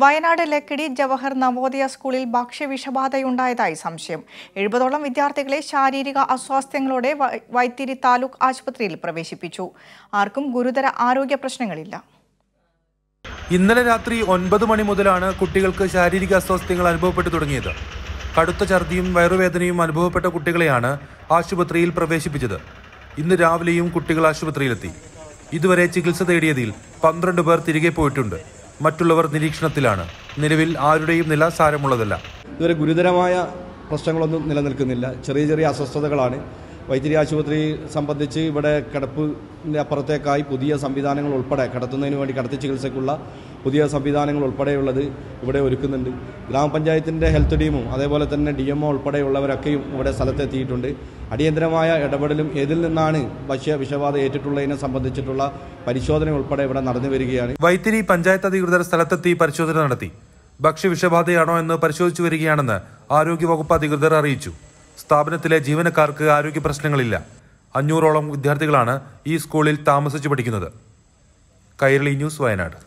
വയനാട് ലക്കിടി ജവഹർ നവോദയ സ്കൂളിൽ ഭക്ഷ്യവിഷബാധയുണ്ടായതായി സംശയം. 70ഓളം വിദ്യാർത്ഥികളെ ശാരീരിക അസ്വാസ്ഥ്യങ്ങളോടെ വൈത്തിരി താലൂക്ക് ആശുപത്രിയിൽ പ്രവേശിപ്പിച്ചു. ആർക്കും ഗുരുതര ആരോഗ്യ പ്രശ്നങ്ങളില്ല. ഇന്നലെ രാത്രി 9 മണി മുതലാണ് കുട്ടികൾക്ക് ശാരീരിക അസ്വാസ്ഥ്യങ്ങൾ അനുഭവപ്പെട്ടു തുടങ്ങിയത്. കടുത്ത ഛർദിയും വയറുവേദനയും അനുഭവപ്പെട്ട കുട്ടികളെയാണ് ആശുപത്രിയിൽ പ്രവേശിപ്പിച്ചത്. ഇന്ന് രാവിലെയും കുട്ടികൾ ആശുപത്രിയിലെത്തി. ഇതുവരെ ചികിത്സ തേടിയതിൽ 12 പേർ തിരികെ പോയിട്ടുണ്ട്. മറ്റുള്ളവർ നിരീക്ഷണത്തിലാണ്. നിലവിൽ ആരുടെയും നില സാരമുള്ളതല്ല. ഇതുവരെ ഗുരുതരമായ പ്രശ്നങ്ങളൊന്നും നിലനിൽക്കുന്നില്ല. ചെറിയ ചെറിയ അസ്വസ്ഥതകളാണ്. വൈത്തിരി ആശുപത്രി സംബന്ധിച്ച് ഇവിടെ കിടപ്പിൻ്റെ അപ്പുറത്തേക്കായി പുതിയ സംവിധാനങ്ങൾ ഉൾപ്പെടെ കിടത്തുന്നതിന് വേണ്ടി കിടത്തി ചികിത്സയ്ക്കുള്ള പുതിയ സംവിധാനങ്ങൾ ഉൾപ്പെടെയുള്ളത് ഇവിടെ ഒരുക്കുന്നുണ്ട്. ഗ്രാമപഞ്ചായത്തിൻ്റെ ഹെൽത്ത് ടീമും അതേപോലെ തന്നെ DMO ഉൾപ്പെടെയുള്ളവരൊക്കെയും ഇവിടെ സ്ഥലത്തെത്തിയിട്ടുണ്ട്. അടിയന്തരമായ ഇടപെടലും ഏതിൽ നിന്നാണ് വിഷബാധ ഏറ്റിട്ടുള്ളതിനെ സംബന്ധിച്ചിട്ടുള്ള പരിശോധന ഉൾപ്പെടെ ഇവിടെ നടന്നു വരികയാണ്. വൈത്തിരി പഞ്ചായത്ത് അധികൃതർ സ്ഥലത്തെത്തി പരിശോധന നടത്തി. ഭക്ഷ്യവിഷബാധയാണോ എന്ന് പരിശോധിച്ചു വരികയാണെന്ന് ആരോഗ്യവകുപ്പ് അധികൃതർ അറിയിച്ചു. സ്ഥാപനത്തിലെ ജീവനക്കാർക്ക് ആരോഗ്യ പ്രശ്നങ്ങളില്ല. 500ഓളം വിദ്യാർത്ഥികളാണ് ഈ സ്കൂളിൽ താമസിച്ചു പഠിക്കുന്നത്. കൈരളി ന്യൂസ്, വയനാട്.